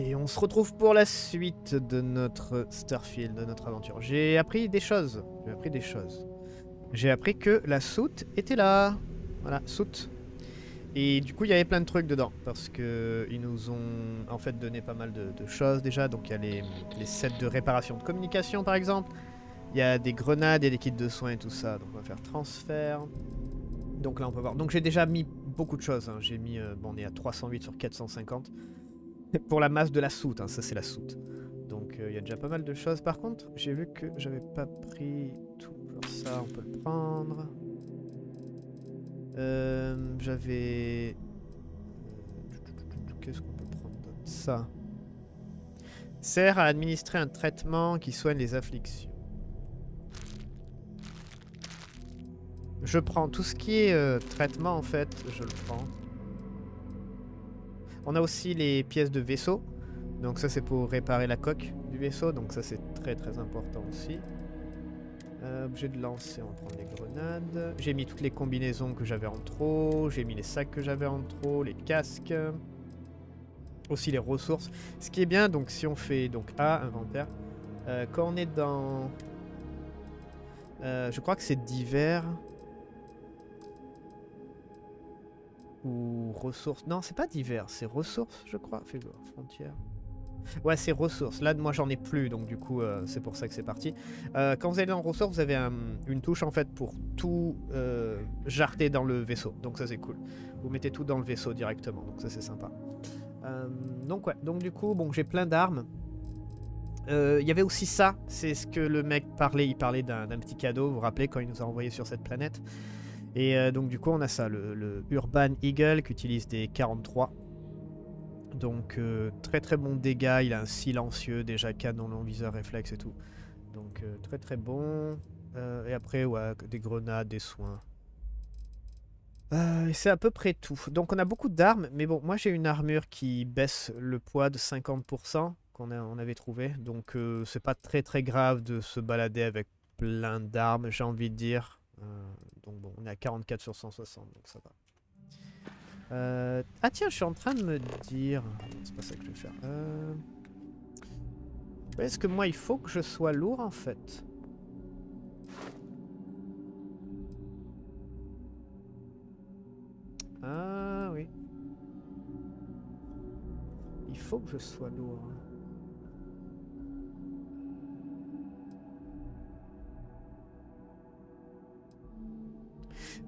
Et on se retrouve pour la suite de notre Starfield, de notre aventure. J'ai appris des choses. J'ai appris que la soute était là. Voilà, soute. Et du coup, il y avait plein de trucs dedans. Parce que ils nous ont en fait donné pas mal de choses déjà. Donc il y a les sets de réparation de communication par exemple. Il y a des grenades et des kits de soins et tout ça. Donc on va faire transfert. Donc là on peut voir. Donc j'ai déjà mis beaucoup de choses. Hein. J'ai mis, bon, on est à 308 sur 450. Pour la masse de la soute, hein, ça c'est la soute. Donc il y a déjà pas mal de choses. Par contre, j'ai vu que j'avais pas pris tout. Genre ça, on peut le prendre. J'avais... Qu'est-ce qu'on peut prendre d'autre? Ça. Sert à administrer un traitement qui soigne les afflictions. Je prends tout ce qui est traitement en fait, je le prends. On a aussi les pièces de vaisseau, donc ça c'est pour réparer la coque du vaisseau, donc ça c'est très important aussi. Objet de lancer, on va prendre les grenades. J'ai mis toutes les combinaisons que j'avais en trop, j'ai mis les sacs que j'avais en trop, les casques, aussi les ressources. Ce qui est bien, donc si on fait donc A, inventaire, quand on est dans... je crois que c'est divers... Ou ressources. Non, c'est pas divers, c'est ressources, je crois. Fais voir, frontières. Ouais, c'est ressources. Là, moi, j'en ai plus, donc du coup, c'est pour ça que c'est parti. Quand vous allez dans ressources, vous avez une touche, en fait, pour tout jarter dans le vaisseau. Donc ça, c'est cool. Vous mettez tout dans le vaisseau directement, donc ça, c'est sympa. Donc, ouais. Donc, du coup, bon, j'ai plein d'armes. Il y avait aussi ça. C'est ce que le mec parlait. Il parlait d'un petit cadeau, vous vous rappelez, quand il nous a envoyé sur cette planète. Et donc du coup on a ça, le Urban Eagle qui utilise des 43. Donc très bon dégât, il a un silencieux, déjà canon, long viseur, réflexe et tout. Donc très bon. Et après ouais, des grenades, des soins. Et c'est à peu près tout. Donc on a beaucoup d'armes, mais bon moi j'ai une armure qui baisse le poids de 50% qu'on avait trouvé. Donc c'est pas très grave de se balader avec plein d'armes, j'ai envie de dire. Donc bon, on est à 44 sur 160, donc ça va. Ah tiens, je suis en train de me dire... C'est pas ça que je vais faire. Est-ce que moi, il faut que je sois lourd, en fait? Ah oui. Il faut que je sois lourd.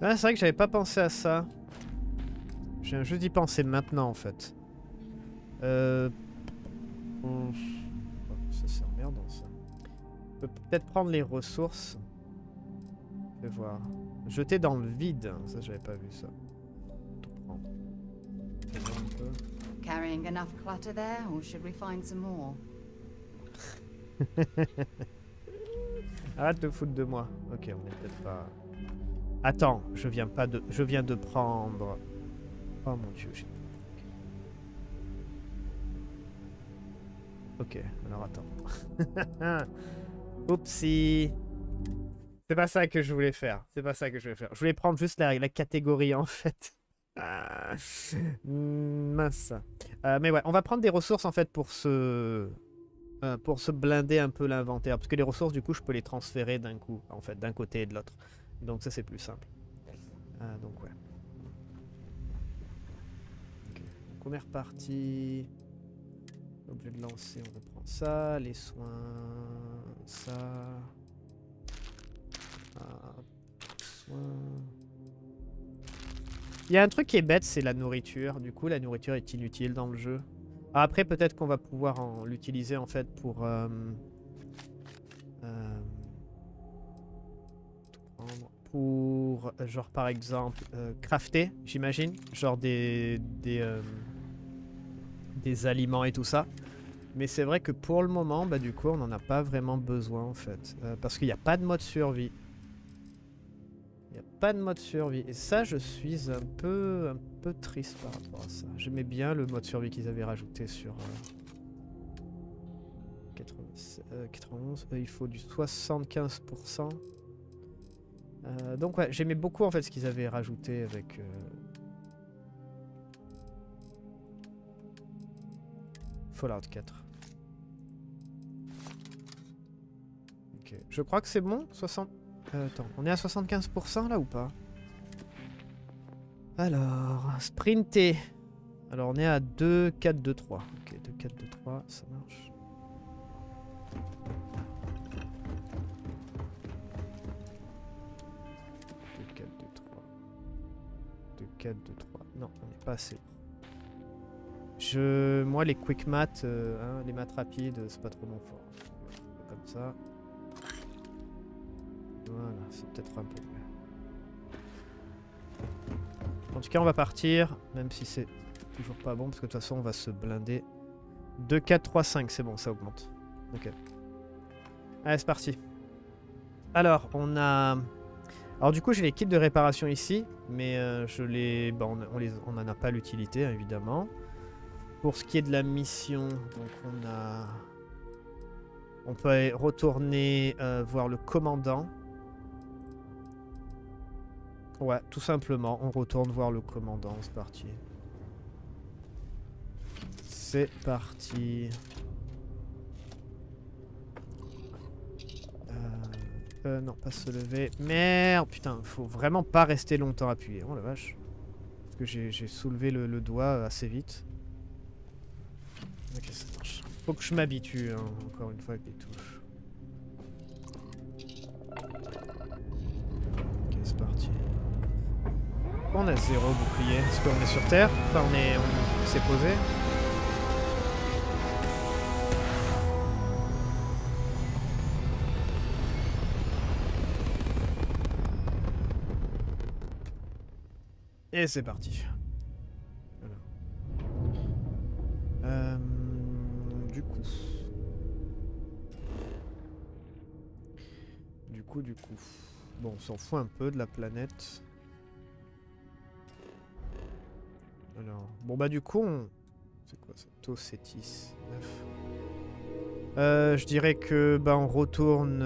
Ah, c'est vrai que j'avais pas pensé à ça. Je viens juste d'y penser maintenant en fait. Ça c'est emmerdant ça. On peut peut-être prendre les ressources. Je vais voir. Jeter dans le vide. Ça j'avais pas vu ça. Tout prendre. Carrying enough clutter there, or should we find some more? Arrête de foutre de moi. Ok, on est peut-être pas. Attends, je viens de prendre... Oh mon dieu, j'ai... Ok, alors attends. Oupsie. C'est pas ça que je voulais faire. Je voulais prendre juste la catégorie en fait. Ah, mince. Mais ouais, on va prendre des ressources en fait pour se blinder un peu l'inventaire. Parce que les ressources du coup, je peux les transférer d'un coup, en fait, d'un côté et de l'autre. Donc ça c'est plus simple. Donc ouais. Okay. Donc on est reparti. Objet de lancer, on reprend ça. Les soins, ça. Ah, soins. Il y a un truc qui est bête, c'est la nourriture. Du coup la nourriture est inutile dans le jeu. Ah, après peut-être qu'on va pouvoir l'utiliser en fait pour... pour genre par exemple crafter, j'imagine, genre des aliments et tout ça. Mais c'est vrai que pour le moment, bah du coup on n'en a pas vraiment besoin en fait. Parce qu'il n'y a pas de mode survie. Et ça je suis un peu triste par rapport à ça. J'aimais bien le mode survie qu'ils avaient rajouté sur 91. Il faut du 75%. Donc ouais, j'aimais beaucoup en fait ce qu'ils avaient rajouté avec... Fallout 4. Ok, je crois que c'est bon. 60... attends, on est à 75% là ou pas? Alors, sprinter. Alors on est à 2, 4, 2, 3. Ok, 2, 4, 2, 3, ça marche. Non, on n'est pas assez. Moi, les quick maths, hein, les maths rapides, c'est pas trop mon fort. Comme ça. Voilà, c'est peut-être un peu mieux. En tout cas, on va partir, même si c'est toujours pas bon, parce que de toute façon, on va se blinder. 2, 4, 3, 5, c'est bon, ça augmente. Ok. Allez, c'est parti. Alors, on a... Alors du coup j'ai les kits de réparation ici, mais on n'en a pas l'utilité hein, évidemment. Pour ce qui est de la mission, donc on peut retourner voir le commandant. Ouais, tout simplement, on retourne voir le commandant, c'est parti. C'est parti. Non, pas se lever. Merde, putain, faut vraiment pas rester longtemps appuyé. Oh la vache. Parce que j'ai soulevé le doigt assez vite. Ok, ça marche. Faut que je m'habitue, hein, encore une fois, avec les touches. Ok, c'est parti. On a 0 bouclier. Parce qu'on est sur Terre. Enfin, on s'est posé. Et c'est parti. Voilà. Du coup. Bon, on s'en fout un peu de la planète. Alors, bon bah du coup, on... C'est quoi ça? Tocetis 9. Je dirais que bah on retourne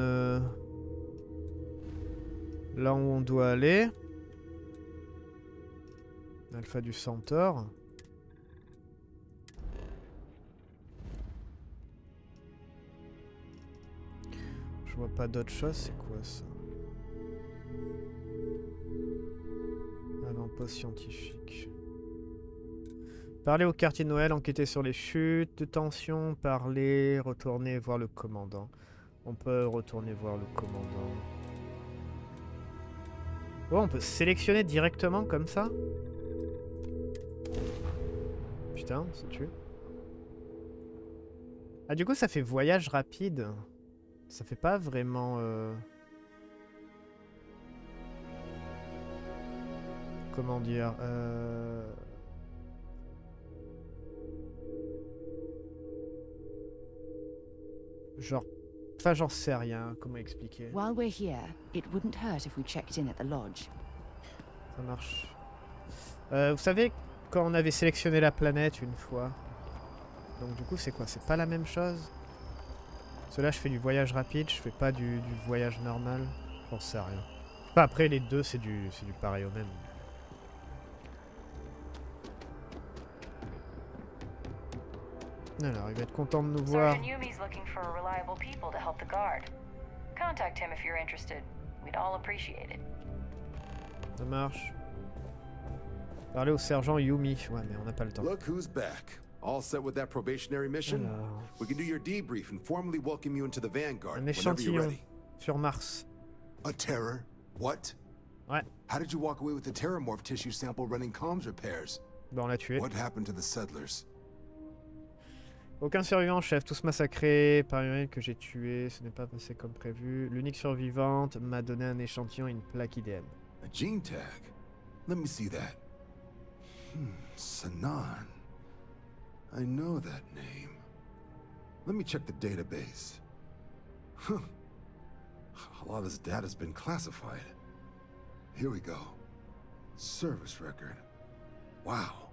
là où on doit aller. Alpha du Centaure. Je vois pas d'autre chose, c'est quoi ça? Avant-poste scientifique. Parler au quartier de Noël, enquêter sur les chutes de tension, parler, retourner voir le commandant. On peut retourner voir le commandant. Oh, on peut sélectionner directement comme ça? Putain, ça tue. Ah du coup ça fait voyage rapide. Ça fait pas vraiment... Comment dire Genre... Enfin j'en sais rien, comment expliquer. Ça marche. Vous savez... Quand on avait sélectionné la planète une fois. Donc du coup c'est quoi? C'est pas la même chose? Parce que là je fais du voyage rapide, je fais pas du voyage normal. J'en sais rien. Enfin, après les deux c'est du pareil au même. Alors il va être content de nous voir. Ça marche. Parler au sergent Yumi, ouais, mais on n'a pas le temps. Look who's back. All set with that probationary mission? We can do your debrief and formally welcome you into the Vanguard. Un échantillon sur Mars. A terror? What? Ouais. How did you walk away with the Terramorph tissue sample running comms repairs? Bah on l'a tué. What happened to the settlers? Aucun survivant, chef. Tous massacrés par une que j'ai tué. Ce n'est pas passé comme prévu. L'unique survivante m'a donné un échantillon et une plaque IDM. A gene tag. Let me see that. Sanan. I know that name. Let me check the database. Huh. A lot of this data's been classified. Here we go. Service record. Wow.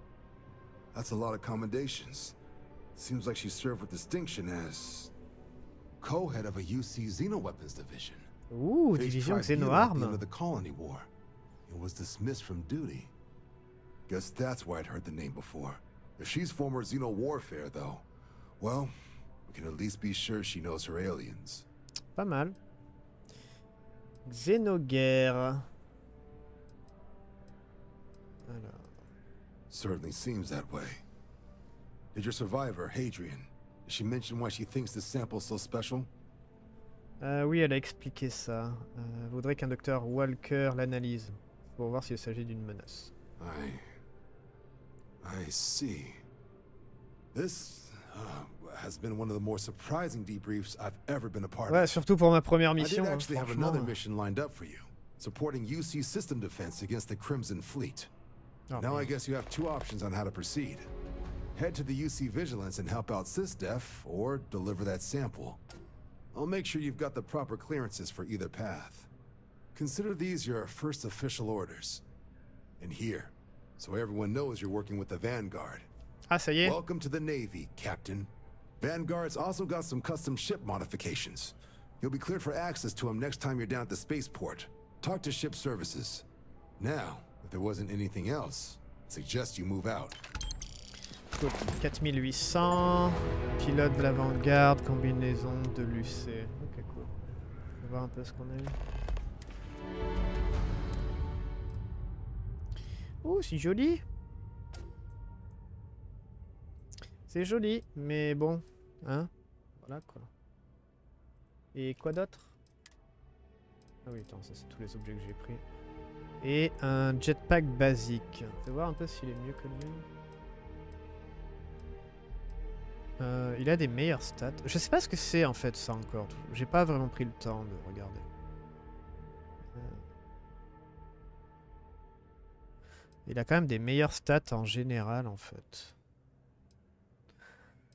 That's a lot of commendations. Seems like she served with distinction as co-head of a UC Xeno-Weapons division. Ooh, division Xeno Arm. At the end of the colony war. It was dismissed from duty. Guess that's why I'd heard the name before. If she's former Xeno warfare, though, Well, we can at least be sure she knows her aliens. Pas mal. Xenoguerre. Alors. Certainly seems that way. Did your survivor, Hadrian, did she mention why she thinks this sample's so special? Oui, elle a expliqué ça. Voudrait qu'un docteur Walker l'analyse pour voir s'il s'agit d'une menace. I see. This has been one of the more surprising debriefs I've ever been a part of. Ouais, surtout pour ma première mission. I did actually have another mission lined up for you, supporting UC system defense against the Crimson Fleet. Now I guess you have two options on how to proceed. Head to the UC Vigilance and help out SysDef, or deliver that sample. I'll make sure you've got the proper clearances for either path. Consider these your first official orders. And here, so everyone knows you're working with the Vanguard. Ah, ça y est. Welcome to the Navy, Captain. Vanguard's also got some custom ship modifications. You'll be cleared for access to them next time you're down at the spaceport. Talk to ship services. Now, if there wasn't anything else, I suggest you move out. 4800, pilote de la Vanguard, combinaison de l'UC. Ok, cool. On va voir un peu ce qu'on a eu. Oh, c'est joli. C'est joli, mais bon. Hein? Voilà quoi. Et quoi d'autre? Ah oui, attends, ça c'est tous les objets que j'ai pris. Et un jetpack basique. On va voir un peu s'il est mieux que le mien. Il a des meilleures stats. Je sais pas ce que c'est en fait ça encore. J'ai pas vraiment pris le temps de regarder. Il a quand même des meilleures stats en général en fait.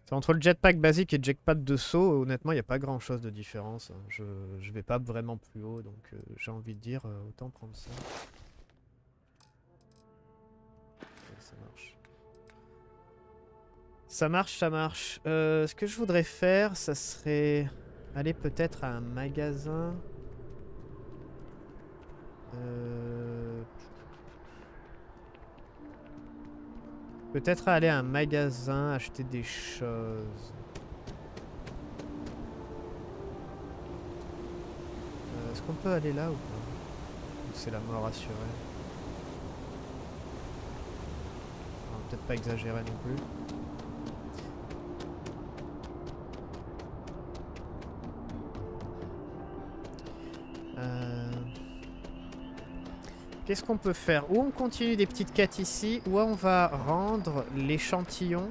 Enfin, entre le jetpack basique et le jetpack de saut, honnêtement il n'y a pas grand chose de différence. Je vais pas vraiment plus haut donc j'ai envie de dire autant prendre ça. Ça marche. Ça marche, ça marche. Ce que je voudrais faire, ça serait aller peut-être à un magasin. Peut-être aller à un magasin, acheter des choses. Est-ce qu'on peut aller là ou pas? C'est la mort assurée. On va peut-être pas exagérer non plus. Qu'est-ce qu'on peut faire? Ou on continue des petites quêtes ici, ou on va rendre l'échantillon,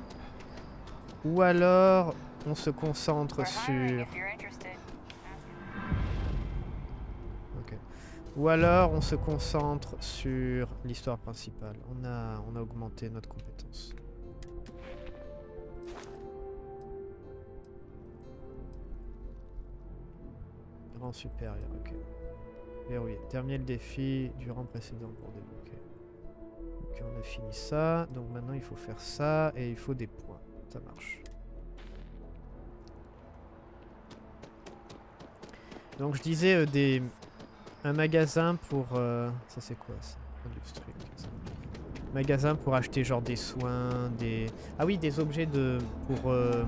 ou alors on se concentre sur... Okay. Ou alors on se concentre sur l'histoire principale. On a augmenté notre compétence. Rang supérieur, ok. Et oui, terminer le défi du rang précédent pour débloquer. Ok, on a fini ça. Donc maintenant, il faut faire ça et il faut des points. Ça marche. Donc je disais un magasin pour... ça c'est quoi ça? Magasin pour acheter genre des soins, des... Ah oui, des objets de... pour... Can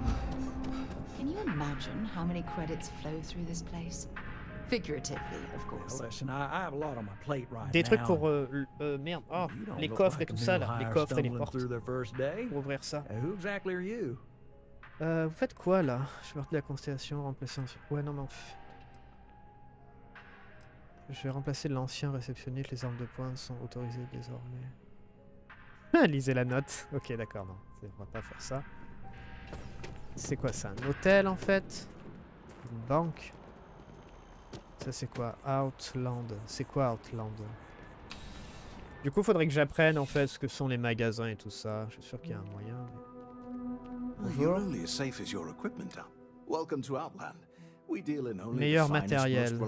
you imagine how many credits flow through this place? Figuratively, of course. Des trucs pour merde, oh, les coffres et tout ça là, les coffres et les portes. Pour ouvrir ça. Vous faites quoi là? Je suis parti de la constellation, remplaçant. Ouais non mais je vais remplacer l'ancien réceptionniste. Les armes de pointe sont autorisées désormais. Lisez la note. Ok d'accord, non, on va pas faire ça. C'est quoi ça? Un hôtel en fait? Une banque? Ça c'est quoi? Outland. C'est quoi Outland? Du coup faudrait que j'apprenne en fait ce que sont les magasins et tout ça. Je suis sûr qu'il y a un moyen. Bonjour. Meilleur matériel.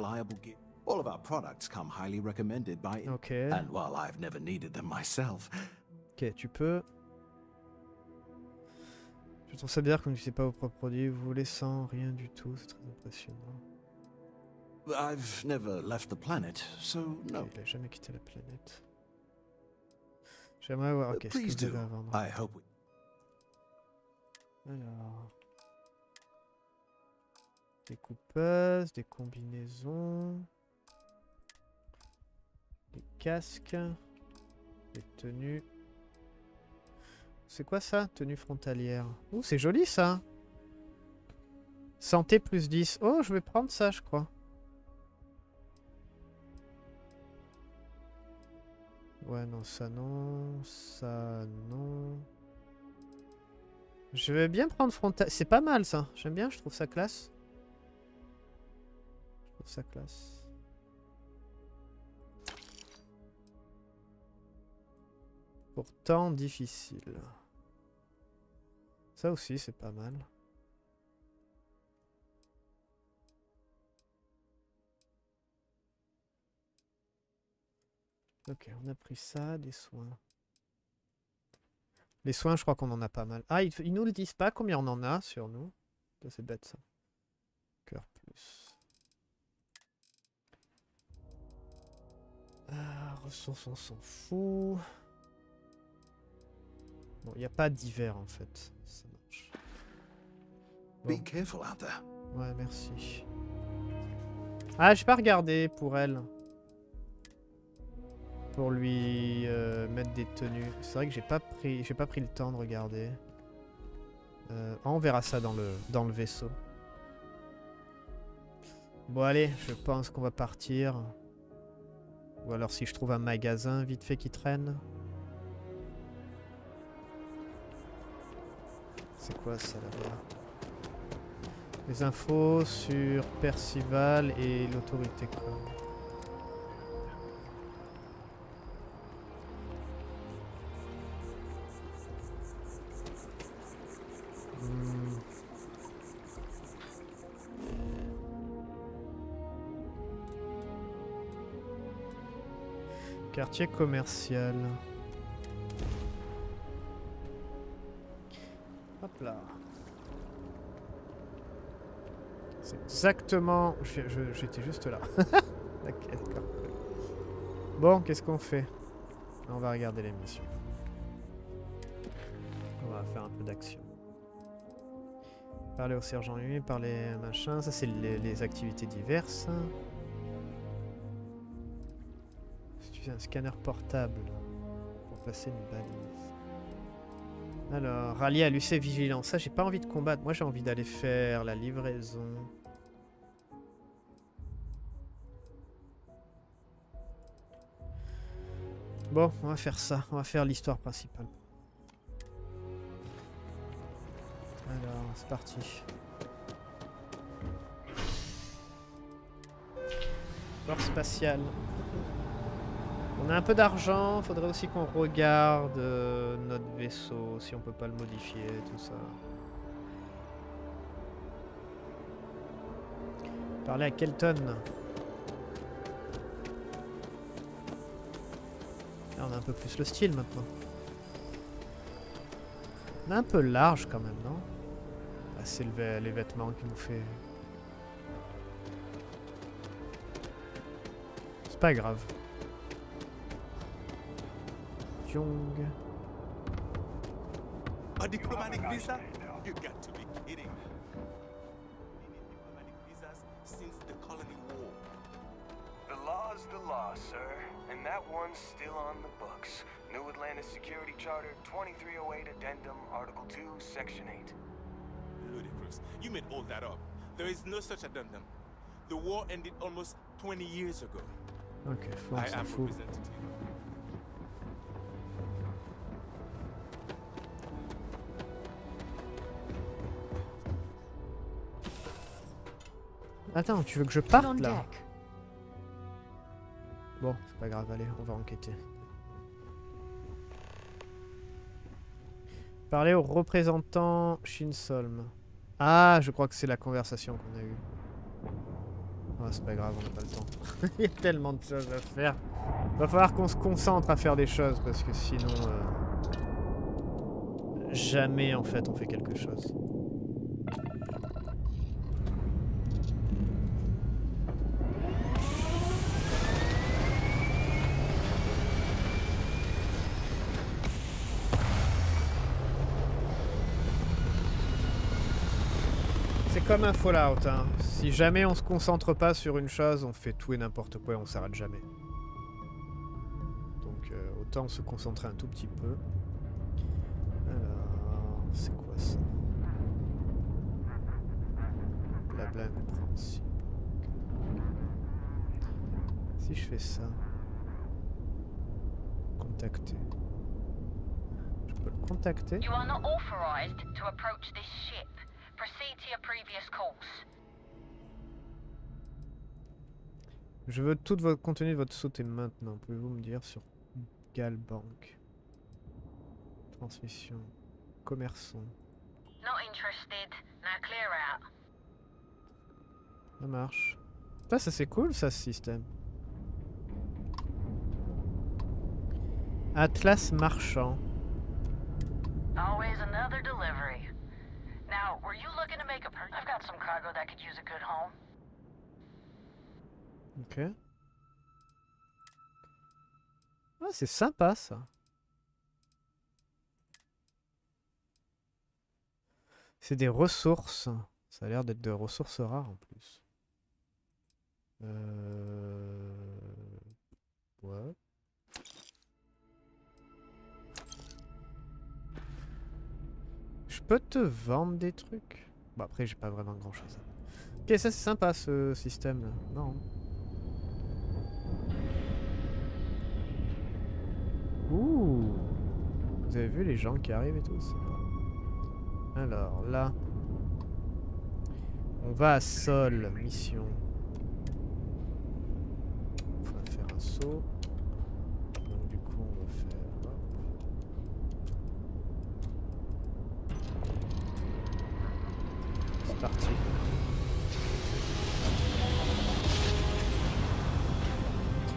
Ok, tu peux. Je trouve ça bizarre comme tu sais pas vos propres produits. Vous voulez sans rien du tout. C'est très impressionnant. I've never left the planet, so no. Il a jamais quitté la planète. J'aimerais voir. Ok, qu'est-ce que je vais vendre. Alors, des coupeuses, des combinaisons, des casques, des tenues. C'est quoi ça? Tenue frontalière. Ouh, c'est joli ça. Santé plus 10. Oh, je vais prendre ça, je crois. Ouais, non, ça non. Ça non. Je vais bien prendre frontal. C'est pas mal ça. J'aime bien, je trouve ça classe. Je trouve ça classe. Pourtant difficile. Ça aussi, c'est pas mal. Ok, on a pris ça, des soins. Les soins, je crois qu'on en a pas mal. Ah, ils nous le disent pas combien on en a sur nous. Ça, c'est bête, ça. Cœur plus. Ah, ressources, on s'en fout. Bon, il n'y a pas d'hiver, en fait. Ça marche. Bon. Be careful out there. Ouais, merci. Ah, j'ai pas regardé pour elle. Pour lui mettre des tenues. C'est vrai que j'ai pas pris le temps de regarder. On verra ça dans le vaisseau. Bon allez, je pense qu'on va partir. Ou alors si je trouve un magasin vite fait qui traîne. C'est quoi ça là-bas? Les infos sur Percival et l'autorité quoi. Quartier commercial. Hop là. C'est exactement... J'étais juste là. Okay, d'accord. Bon, qu'est-ce qu'on fait? On va regarder les missions. On va faire un peu d'action. Parler au sergent lui, parler machin. Ça, c'est les activités diverses. Un scanner portable pour passer une balise. Alors, rallier à l'UC Vigilance. Ça, j'ai pas envie de combattre. Moi, j'ai envie d'aller faire la livraison. Bon, on va faire ça. On va faire l'histoire principale. Alors, c'est parti. Corps spatial. On a un peu d'argent, faudrait aussi qu'on regarde notre vaisseau, si on peut pas le modifier, tout ça. Parler à Kelton. Là, on a un peu plus le style maintenant. On est un peu large quand même, non? Ah, c'est les vêtements qui nous fait... C'est pas grave. A diplomatic visa? You got to be kidding. Diplomatic visas since the colony war. The law's the law, sir, and that one's still on the books. New Atlanta Security Charter 2308 Addendum Article 2 Section 8. Ludicrous. You made all that up. There is no such addendum. The war ended almost 20 years ago. Okay, I am representative. Attends, tu veux que je parte là? Bon, c'est pas grave, allez, on va enquêter. Parler au représentant Shinsolm. Ah, je crois que c'est la conversation qu'on a eue. Oh, c'est pas grave, on n'a pas le temps. Il y a tellement de choses à faire. Va falloir qu'on se concentre à faire des choses parce que sinon... jamais en fait on fait quelque chose. C'est comme un Fallout, hein. Si jamais on se concentre pas sur une chose, on fait tout et n'importe quoi et on s'arrête jamais. Donc autant se concentrer un tout petit peu. Alors, c'est quoi ça? Blabla incompréhensible. Si je fais ça... Contacter. Je peux le contacter. You are not authorized to approach this ship. Proceed to your previous course. Je veux tout votre contenu de votre sauté maintenant. Pouvez-vous me dire sur Galbank? Transmission. Commerçant. Not interested. Now clear out. Ça marche. Ah, ça c'est cool ça, ce système. Atlas marchand. Always another delivery. Now, were you looking to make a purchase? I've got some cargo that could use a good home. Ok. Ah, c'est sympa ça. C'est des ressources. Ça a l'air d'être des ressources rares en plus. Ouais. Je peux te vendre des trucs. Bon après j'ai pas vraiment grand chose. Ok ça c'est sympa ce système là. Non. Ouh. Vous avez vu les gens qui arrivent et tout ça. Alors là. On va à Sol, mission. On va faire un saut. Donc du coup on va faire... parti.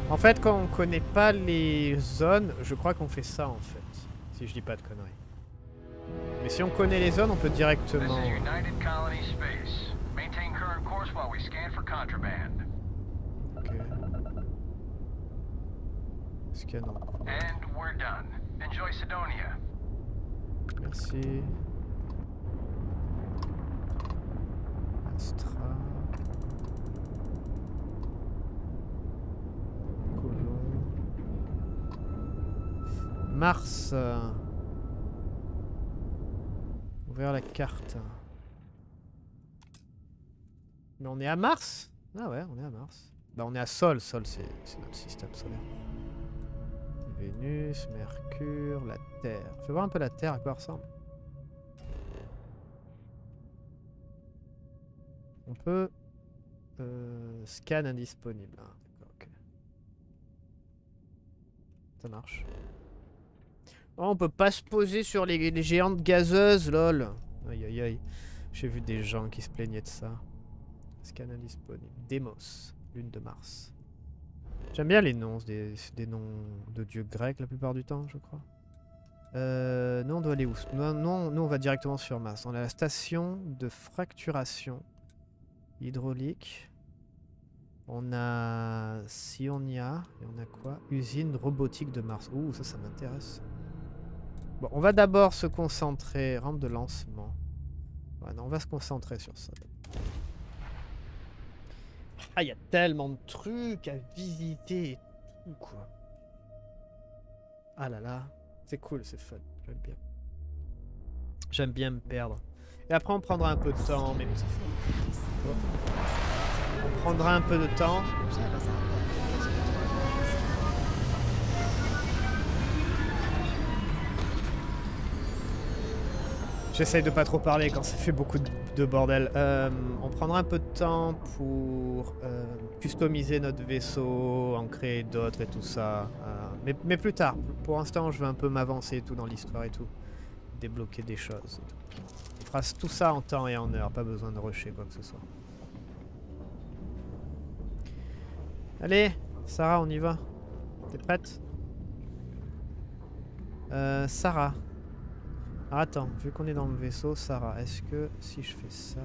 En fait, quand on connaît pas les zones, je crois qu'on fait ça en fait. Si je dis pas de conneries. Mais si on connaît les zones, on peut directement. Ok. Scan en cours. Merci. Astra. Colon. Mars. Ouvrir la carte. Mais on est à Mars? Ah ouais, on est à Mars. Bah on est à Sol. Sol c'est notre système solaire. Vénus, Mercure, la Terre. Fais voir un peu la Terre à quoi elle ressemble. On peut scan indisponible. Ah, d'accord, ok. Ça marche. Oh, on peut pas se poser sur les géantes gazeuses, lol. Aïe aïe aïe. J'ai vu des gens qui se plaignaient de ça. Scan indisponible. Deimos, lune de Mars. J'aime bien les noms, c'est des noms de dieux grecs la plupart du temps, je crois. Non, on doit aller où? Non, non, nous on va directement sur Mars. On a la station de fracturation. Hydraulique. On a Sionia. Et on a quoi? Usine robotique de Mars. Ouh, ça m'intéresse. Bon, on va d'abord se concentrer. Rampe de lancement. Ouais, non, on va se concentrer sur ça. Ah, il y a tellement de trucs à visiter et tout, quoi. Ah là là. C'est cool, c'est fun. J'aime bien. J'aime bien me perdre. Et après, on prendra un peu de temps, mais... On prendra un peu de temps. J'essaye de pas trop parler quand ça fait beaucoup de bordel. On prendra un peu de temps pour customiser notre vaisseau, en créer d'autres et tout ça. Mais plus tard. Pour l'instant, je vais un peu m'avancer et tout dans l'histoire et tout. Débloquer des choses et tout. On fera tout ça en temps et en heure, pas besoin de rusher quoi que ce soit. Allez, Sarah, on y va. T'es prête? Sarah. Alors, attends, vu qu'on est dans le vaisseau, Sarah, est-ce que si je fais ça...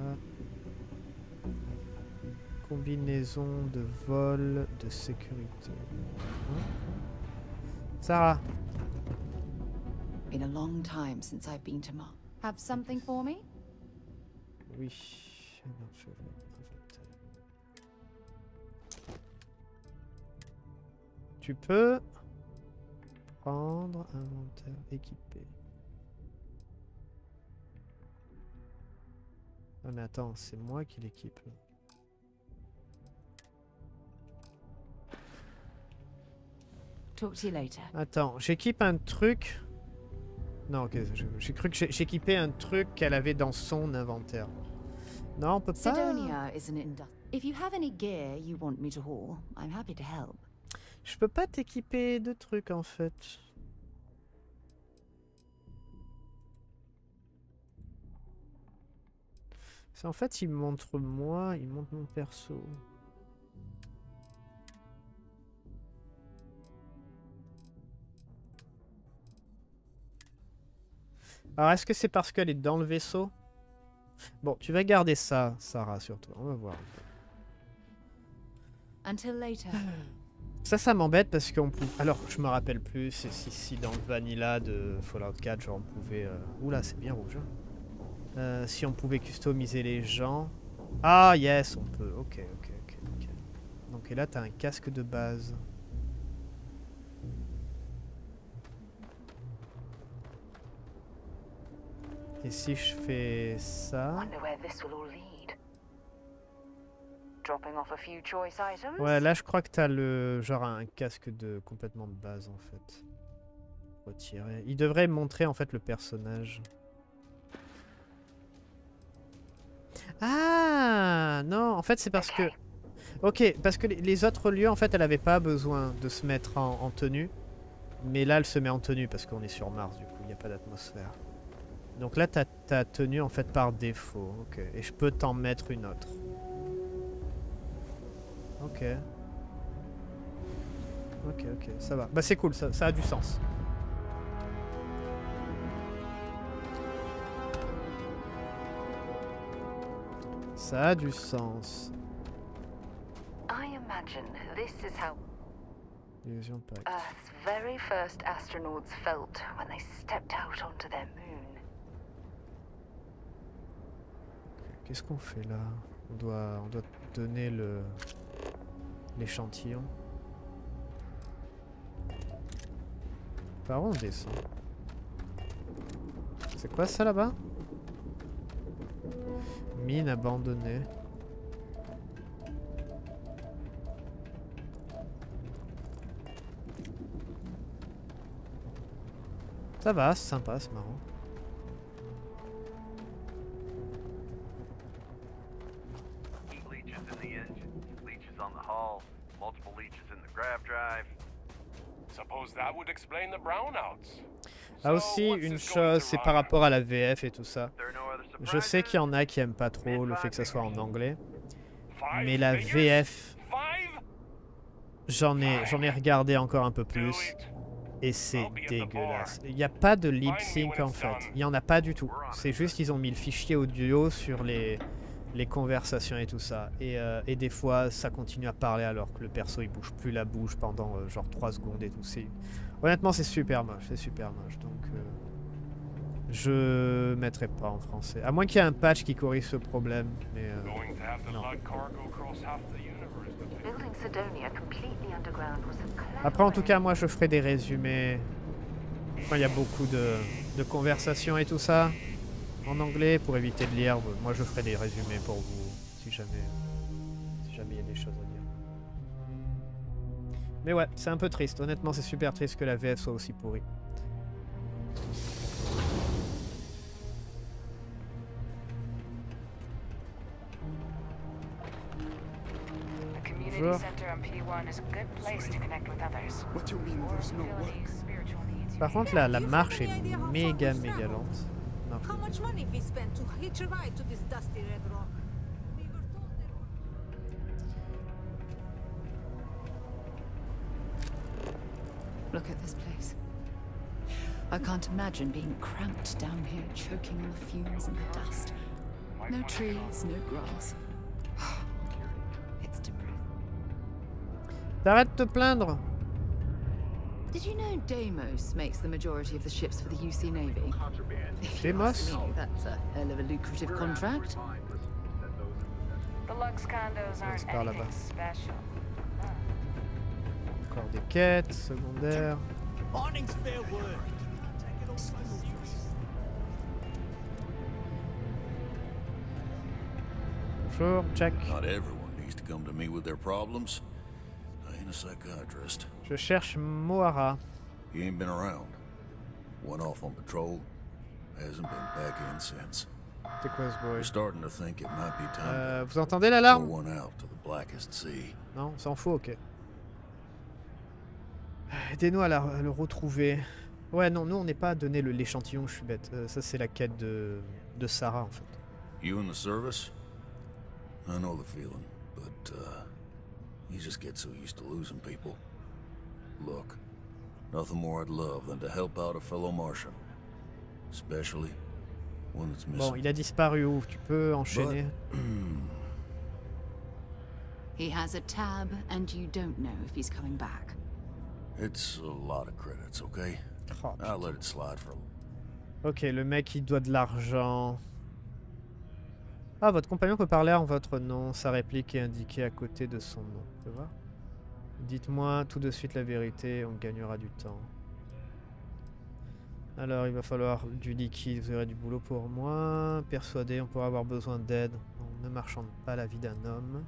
Combinaison de vol de sécurité. Sarah. Been a long time since I've been to Mars. Have something for me? Oui. I'm not sure if I can prevent it. Tu peux prendre inventaire équipé. Non mais attends, c'est moi qui l'équipe. Attends, j'équipe un truc. Non, ok, j'ai cru que j'équipais un truc qu'elle avait dans son inventaire. Non, on peut pas. Je peux pas t'équiper de trucs en fait. C'est en fait, il montre moi, il montre mon perso. Alors, est-ce que c'est parce qu'elle est dans le vaisseau? Bon, tu vas garder ça, Sarah, surtout. On va voir. Ça m'embête parce qu'on pouvait... Alors, je me rappelle plus, c'est si dans le vanilla de Fallout 4, genre on pouvait... Oula, c'est bien rouge. Hein. Si on pouvait customiser les gens... Ah, yes, on peut. Ok, ok, ok, nickel. Donc, et là, t'as un casque de base. Et si je fais ça... Ouais, là je crois que t'as le... genre un casque de complètement de base en fait. Retirer. Il devrait montrer en fait le personnage. Ah non, en fait c'est parce que... Ok, parce que les autres lieux en fait elle avait pas besoin de se mettre en tenue. Mais là elle se met en tenue parce qu'on est sur Mars du coup, il n'y a pas d'atmosphère. Donc là, t'as ta tenue en fait par défaut. Ok. Et je peux t'en mettre une autre. Ok. Ok, ok. Ça va. Bah c'est cool, ça a du sens. Ça a du sens. Illusion pack. Earth's very first astronauts felt when they stepped out onto their moon. Qu'est-ce qu'on fait là? On doit donner l'échantillon. Par où on descend? C'est quoi ça là-bas? Mine abandonnée. Ça va, c'est sympa, c'est marrant. Là aussi, une chose, c'est par rapport à la VF et tout ça. Je sais qu'il y en a qui aiment pas trop le fait que ça soit en anglais. Mais la VF, j'en ai regardé encore un peu plus. Et c'est dégueulasse. Il n'y a pas de lip sync en fait. Il n'y en a pas du tout. C'est juste qu'ils ont mis le fichier audio sur les conversations et tout ça. Et des fois, ça continue à parler alors que le perso, il bouge plus la bouche pendant genre 3 secondes et tout. Honnêtement, c'est super moche, c'est super moche. Donc, je mettrai pas en français. À moins qu'il y ait un patch qui corrige ce problème, mais non. Après, en tout cas, moi, je ferai des résumés. Quand il y a beaucoup de conversations et tout ça. En anglais pour éviter de lire, moi je ferai des résumés pour vous si jamais il y a des choses à dire. Mais ouais, c'est un peu triste, honnêtement c'est super triste que la VF soit aussi pourrie. Bonjour. Par contre la marche est méga lente. How much money we spent to hitch a ride to this dusty red rock? We were told there were... Look at this place. I can't imagine being cramped down here, choking on the fumes and the dust. No trees, no grass. It's depressing. Arrête de te plaindre. Did you know Deimos makes the majority of the ships for the UC Navy? Deimos? That's a hell of a lucrative contract. On passe par là-bas. Encore des quêtes secondaires. Bonjour, Jack. Je cherche Mohara. He ain't been around. Went off on patrol. Hasn't been back in since. C'est quoi ce bruit? Vous entendez l'alarme? Non, on s'en fout, ok. Aidez-nous à le retrouver. Ouais, non, nous on n'est pas donné l'échantillon, je suis bête. Ça c'est la quête de Sarah en fait. You in the service? I know the feeling, but you just get so used to losing people. Look, nothing more I'd love than to help out a fellow Martian, especially. Bon, il a disparu où? Tu peux enchaîner. He has a tab and you don't know if he's coming back. It's a lot of credits, okay? I'll let it slide for. OK, le mec il doit de l'argent. Ah, votre compagnon peut parler en votre nom, sa réplique est indiquée à côté de son nom, tu vois? Dites-moi tout de suite la vérité, on gagnera du temps. Alors il va falloir du liquide, vous aurez du boulot pour moi. Persuadé, on pourra avoir besoin d'aide. On ne marchande pas la vie d'un homme.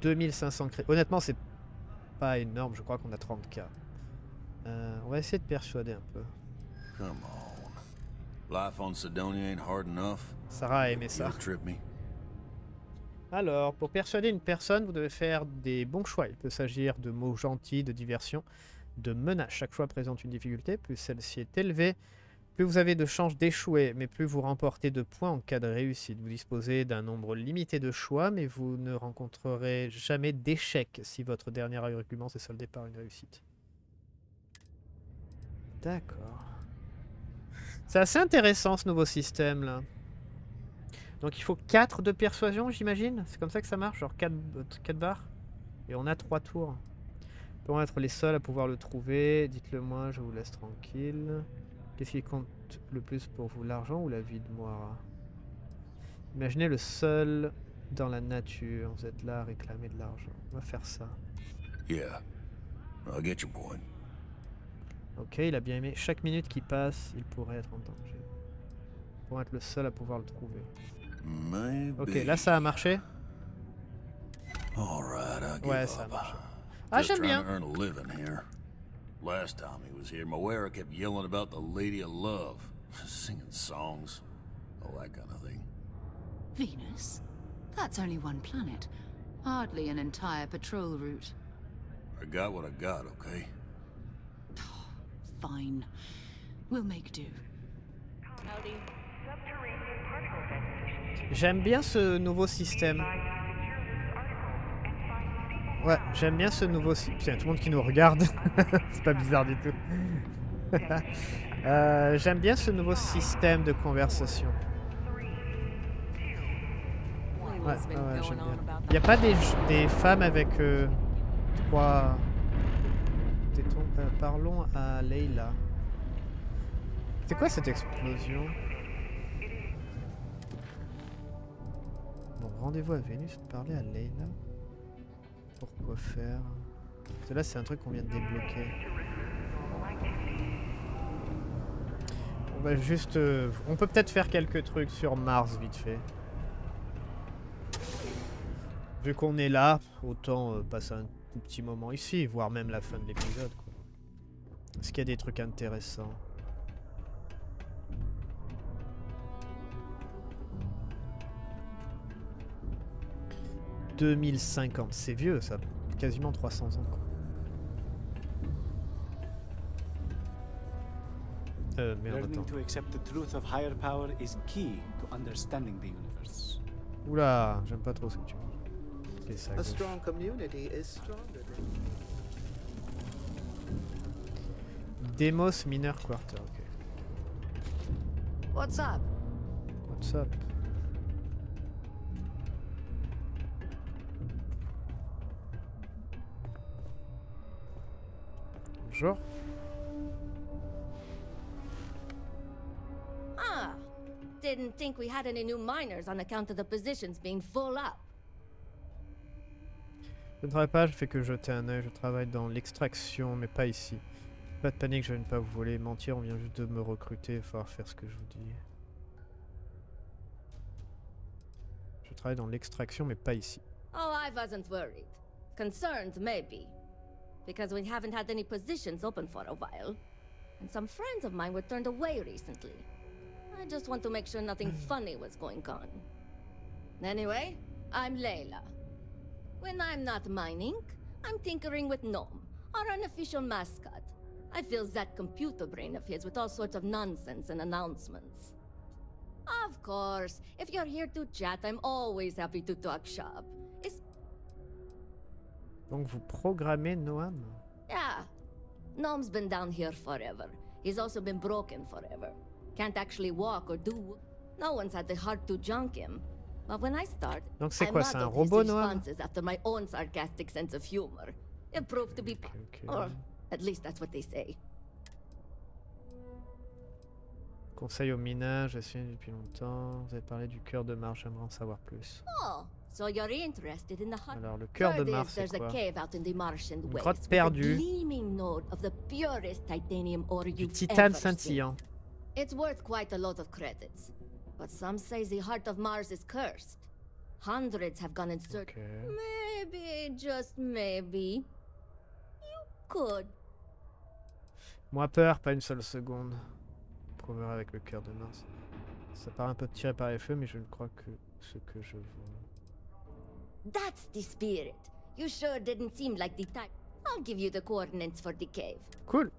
2500 crédits. Honnêtement, c'est pas énorme, je crois qu'on a 30 000. On va essayer de persuader un peu. Come on. Life on Cydonia ain't hard enough. Sarah a aimé ça. Alors, pour persuader une personne, vous devez faire des bons choix. Il peut s'agir de mots gentils, de diversion, de menace. Chaque choix présente une difficulté, plus celle-ci est élevée, plus vous avez de chances d'échouer, mais plus vous remportez de points en cas de réussite. Vous disposez d'un nombre limité de choix, mais vous ne rencontrerez jamais d'échec si votre dernier argument s'est soldé par une réussite. D'accord. C'est assez intéressant ce nouveau système là. Donc il faut 4 de persuasion j'imagine, c'est comme ça que ça marche, genre 4 barres, et on a 3 tours. Pour être les seuls à pouvoir le trouver, dites-le moi, je vous laisse tranquille. Qu'est-ce qui compte le plus pour vous, l'argent ou la vie de Mohara? Imaginez le seul dans la nature, vous êtes là à réclamer de l'argent. On va faire ça. Yeah. I'll get you, boy. Ok, il a bien aimé. Chaque minute qui passe, il pourrait être en danger. Pour être le seul à pouvoir le trouver. Maybe. Ok, là ça a marché. Ouais, ça a marché. Ah, j'aime bien. Last time he was here, Mohara kept yelling about the Lady of Love, singing songs, all that kind of thing. Venus? That's only one planet. Hardly an entire patrol route. I got what I got, okay? Fine. We'll make do. J'aime bien ce nouveau système. Ouais, j'aime bien ce nouveau site. Putain, tout le monde qui nous regarde. C'est pas bizarre du tout. J'aime bien ce nouveau système de conversation. Ouais, ouais, j'aime bien. Il n'y a pas des femmes avec 3 tétons. Parlons à Leila. C'est quoi cette explosion? Bon, rendez-vous à Vénus, parler à Leila. Pourquoi faire? Parce que là c'est un truc qu'on vient de débloquer. On va juste... on peut peut-être faire quelques trucs sur Mars vite fait. Vu qu'on est là, autant passer un tout petit moment ici, voire même la fin de l'épisode. Est-ce qu'il y a des trucs intéressants? « 2050 », c'est vieux, ça a quasiment 300 ans. Merde, attends. Oula, j'aime pas trop ce que tu dis. Deimos Minor Quarter, ok. What's up? What's up? Bonjour. Ah, didn't think we had any new miners on account of the positions being full up. Je ne travaille pas, je fais que jeter un œil, je travaille dans l'extraction, mais pas ici. Pas de panique, je vais ne pas vous voler, mentir, on vient juste de me recruter, il va falloir faire ce que je vous dis. Je travaille dans l'extraction, mais pas ici. Oh, I wasn't worried. Concerned, maybe. Because we haven't had any positions open for a while. And some friends of mine were turned away recently. I just want to make sure nothing funny was going on. Anyway, I'm Leila. When I'm not mining, I'm tinkering with Noam, our unofficial mascot. I fill that computer brain of his with all sorts of nonsense and announcements. Of course, if you're here to chat, I'm always happy to talk shop. It's... Donc vous programmez Noam? Yeah. Noam's been down here forever. He's also been broken forever. Can't actually walk or do... No one's had the heart to junk him. But when I start, donc c'est quoi, c'est un robot, Noam? After my own sarcastic sense of humor. It proved to be... Okay. Or at least that's what they say. Conseil au minage, je suis depuis longtemps. Vous avez parlé du cœur de Mars, j'aimerais en savoir plus. Oh, so you're interested in the heart. Alors le cœur de Mars, c'est quoi? Une grotte perdue. Du titane scintillant. It's worth quite a lot of credits, but some say the heart of Mars is cursed. Hundreds have gone in search. Maybe, just maybe, you could. Moi peur, pas une seule seconde. Avec le cœur de Mars. Ça paraît un peu tiré par les feux, mais je ne crois que ce que je vois. That's the spirit. You sure didn't seem like the type. I'll give you the coordinates for the cave. Cool.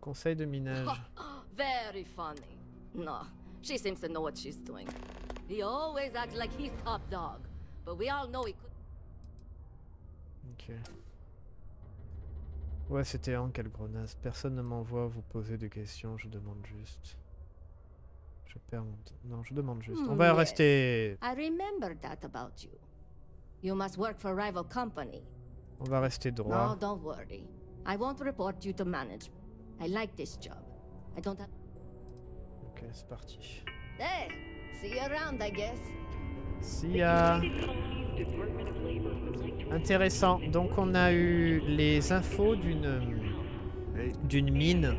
Conseil de minage. Very funny. No, she seems to know what she's doing. He always acts like he's top dog, but we all know he could. Okay. Ouais, c'était un quel gros naze. Personne ne m'envoie vous poser de questions, je demande juste. Je perds mon temps. Non, je demande juste. On va rester... On va rester droit. Ok, c'est parti. Hey, see you around, I guess. See ya. Intéressant. Donc on a eu les infos d'une mine.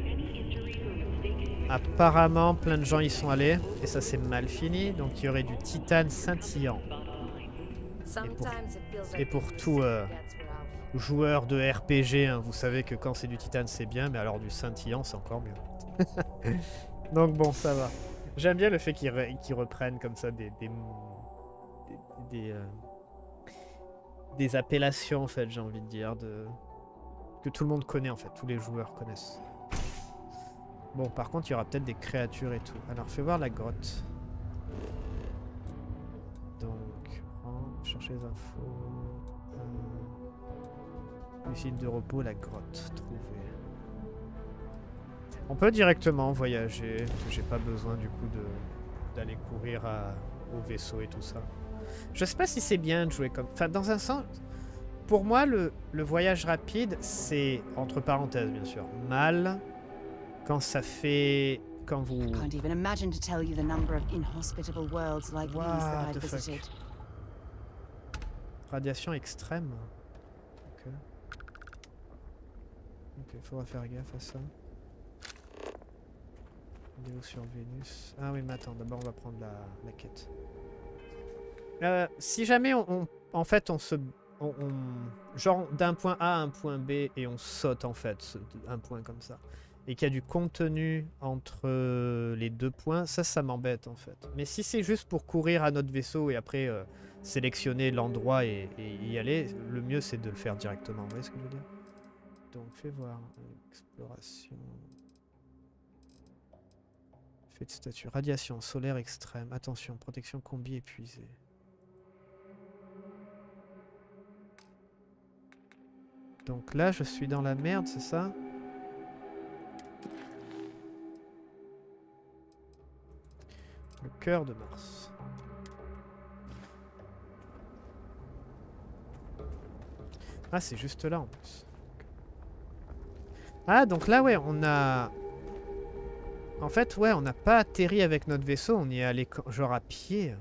Apparemment, plein de gens y sont allés et ça c'est mal fini. Donc il y aurait du titane scintillant. Et pour tout joueur de RPG, hein, vous savez que quand c'est du titane c'est bien, mais alors du scintillant c'est encore mieux. Donc bon, ça va. J'aime bien le fait qu'ils reprennent comme ça des appellations en fait, j'ai envie de dire, que tout le monde connaît en fait, tous les joueurs connaissent. Bon, par contre, il y aura peut-être des créatures et tout. Alors, fais voir la grotte. Donc, on cherche les infos. Le site de repos, la grotte, trouver. On peut directement voyager, j'ai pas besoin du coup d'aller courir au vaisseau et tout ça. Je sais pas si c'est bien de jouer comme... Enfin, dans un sens, pour moi, le voyage rapide, c'est, entre parenthèses, bien sûr, mal quand ça fait... Quand vous... What the fuck. Radiation extrême. Ok. Ok, faudra faire gaffe à ça. Vidéo sur Vénus. Ah oui, mais attends, d'abord on va prendre la quête. Si jamais on genre d'un point A à un point B et on saute en fait un point comme ça et qu'il y a du contenu entre les deux points, ça m'embête en fait. Mais si c'est juste pour courir à notre vaisseau et après sélectionner l'endroit et y aller, le mieux c'est de le faire directement, vous voyez ce que je veux dire? Donc fais voir, exploration, fait de statue, radiation, solaire extrême, attention, protection combi épuisée. Donc là, je suis dans la merde, c'est ça? Le cœur de Mars. Ah, c'est juste là en plus. Ah, donc là, ouais, on a... En fait, ouais, on n'a pas atterri avec notre vaisseau, on y est allé genre à pied.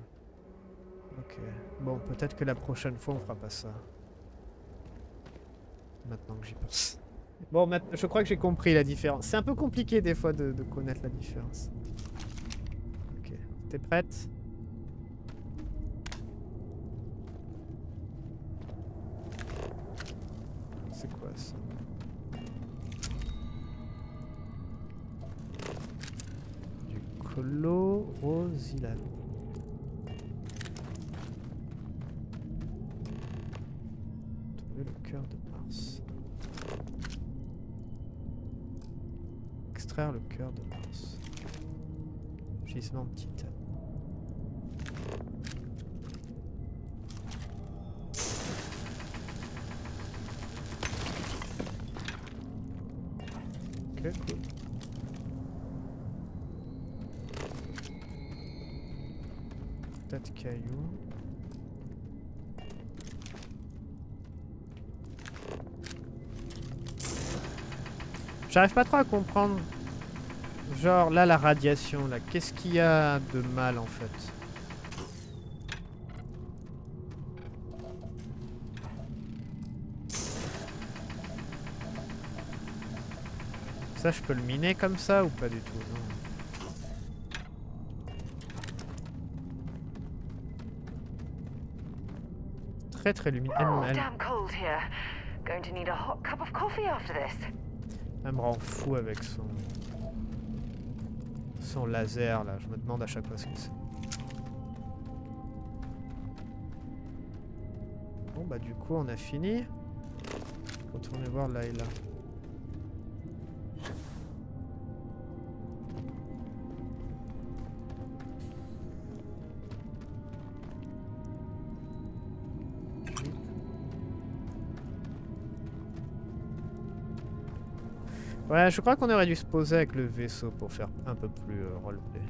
Ok. Ok. Bon, peut-être que la prochaine fois on fera pas ça. Maintenant que j'y pense. Bon, je crois que j'ai compris la différence. C'est un peu compliqué des fois de connaître la différence. Ok. T'es prête? C'est quoi ça? Du chlorosilane. Trouver le cœur de Mars. Extraire le cœur de Mars. Gisement de titane. Ok, cool. Tas de cailloux. J'arrive pas trop à comprendre. Genre là, la radiation, là, qu'est-ce qu'il y a de mal en fait? Ça, je peux le miner comme ça ou pas du tout? Non. Très très lumineux. Elle me rend fou avec son laser là. Je me demande à chaque fois ce que c'est. Bon bah du coup on a fini. Retournez voir Leila. Ouais, je crois qu'on aurait dû se poser avec le vaisseau pour faire un peu plus roleplay.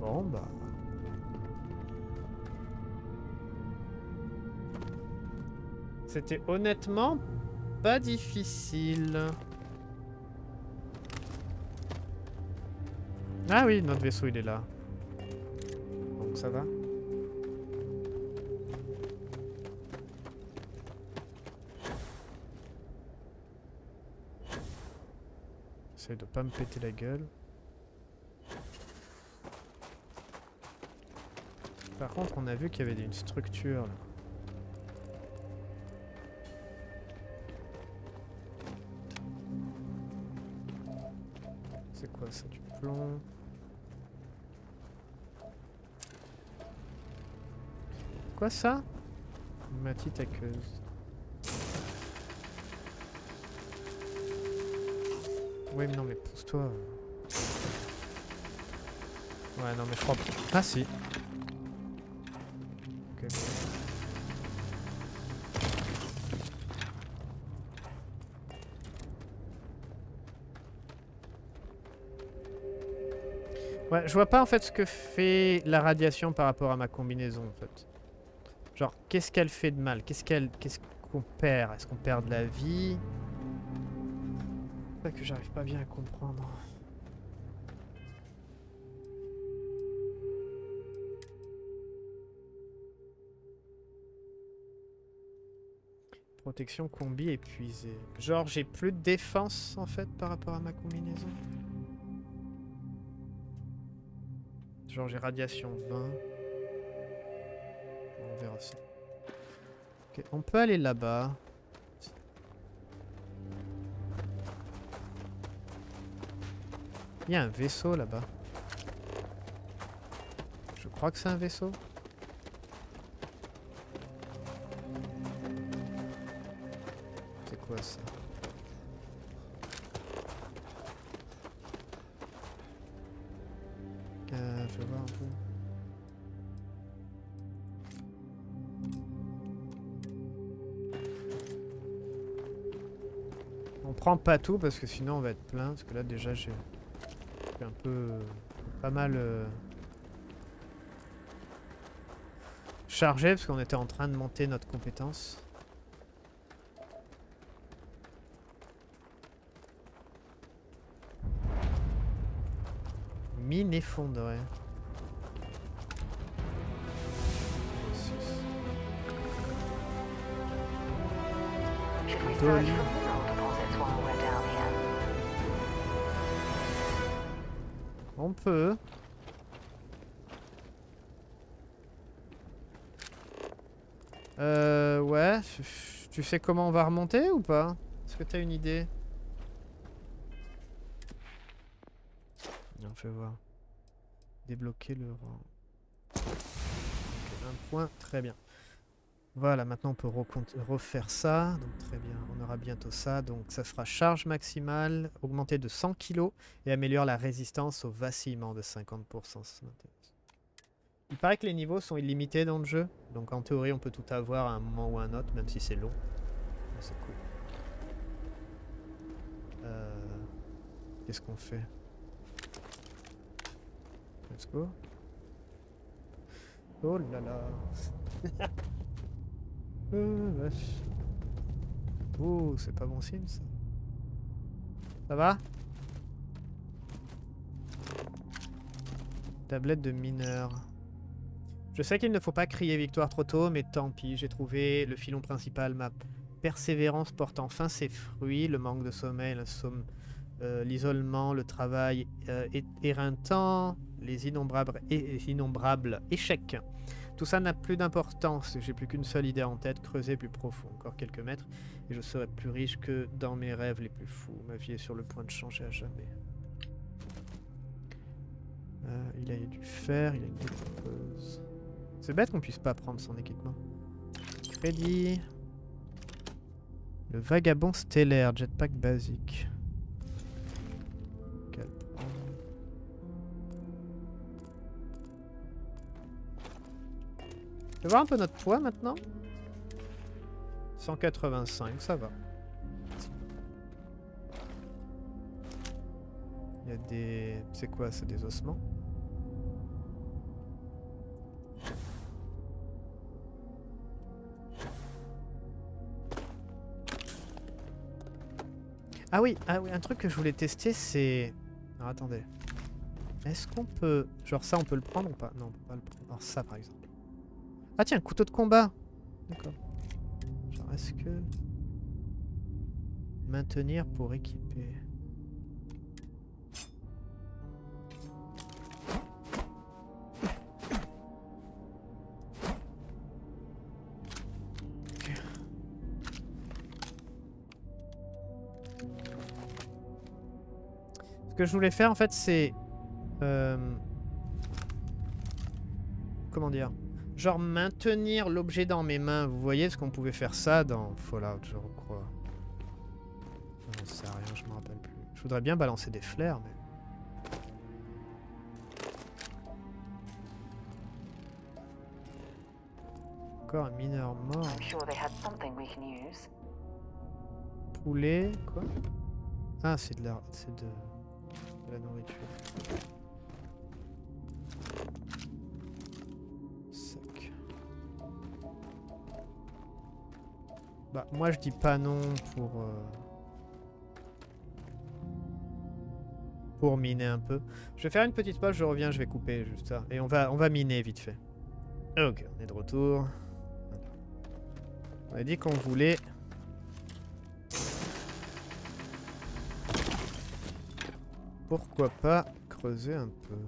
Bon, bah... C'était honnêtement pas difficile. Ah oui, notre vaisseau il est là. Ça va. J'essaie de pas me péter la gueule. Par contre, on a vu qu'il y avait une structure là. C'est quoi ça, du plomb? Quoi ça? Ma petite aqueuse. Oui mais non mais pousse-toi. Ouais non mais je crois pas. Ah si. Okay. Ouais, je vois pas en fait ce que fait la radiation par rapport à ma combinaison en fait. Genre, qu'est-ce qu'elle fait de mal? Qu'est-ce qu'on perd? Est-ce qu'on perd de la vie? C'est ça que j'arrive pas bien à comprendre. Protection combi épuisée. Genre, j'ai plus de défense, en fait, par rapport à ma combinaison. Genre, j'ai radiation 20. On verra ça. Ok, on peut aller là-bas. Il y a un vaisseau là-bas. Je crois que c'est un vaisseau. C'est quoi ça? Je vais voir un peu. Je prends pas tout parce que sinon on va être plein, parce que là déjà j'ai un peu pas mal chargé parce qu'on était en train de monter notre compétence. Mine et fonde, ouais. On peut. Ouais. Tu sais comment on va remonter ou pas? Est-ce que t'as une idée? On fait voir. Débloquer le... Okay, un point, très bien. Voilà, maintenant on peut refaire ça. Donc très bien, on aura bientôt ça. Donc ça sera charge maximale, augmentée de 100 kg et améliore la résistance au vacillement de 50%. Il paraît que les niveaux sont illimités dans le jeu. Donc en théorie on peut tout avoir à un moment ou à un autre, même si c'est long. C'est cool. Qu'est-ce qu'on fait? Let's go. Oh là là. Vache. Oh, c'est pas bon signe ça. Ça va? Tablette de mineur. Je sais qu'il ne faut pas crier victoire trop tôt, mais tant pis, j'ai trouvé le filon principal. Ma persévérance porte enfin ses fruits. Le manque de sommeil, l'isolement, le travail éreintant, les innombrables échecs. Tout ça n'a plus d'importance, j'ai plus qu'une seule idée en tête, creuser plus profond, encore quelques mètres, et je serai plus riche que dans mes rêves les plus fous. Ma vie est sur le point de changer à jamais. Il a du fer, il a une découpeuse. C'est bête qu'on puisse pas prendre son équipement. Crédit. Le vagabond stellaire, jetpack basique. Je vais voir un peu notre poids maintenant. 185, ça va. Il y a des... C'est quoi? C'est des ossements. Ah oui, un truc que je voulais tester c'est... Alors attendez. Est-ce qu'on peut... Genre ça on peut le prendre ou pas? Non, on peut pas le prendre. Alors ça par exemple. Ah tiens, couteau de combat. D'accord. Genre est-ce que... Maintenir pour équiper. Okay. Ce que je voulais faire en fait c'est... Comment dire? Genre maintenir l'objet dans mes mains. Vous voyez ce qu'on pouvait faire ça dans Fallout, je crois. J'en sais rien, je me rappelle plus. Je voudrais bien balancer des flares, mais... Encore un mineur mort. Poulet, quoi? Ah, c'est de la... C'est de la nourriture. Bah, moi je dis pas non pour... Pour miner un peu. Je vais faire une petite pause, je reviens, je vais couper juste ça. Et on va miner vite fait. Ok, on est de retour. On a dit qu'on voulait... Pourquoi pas creuser un peu.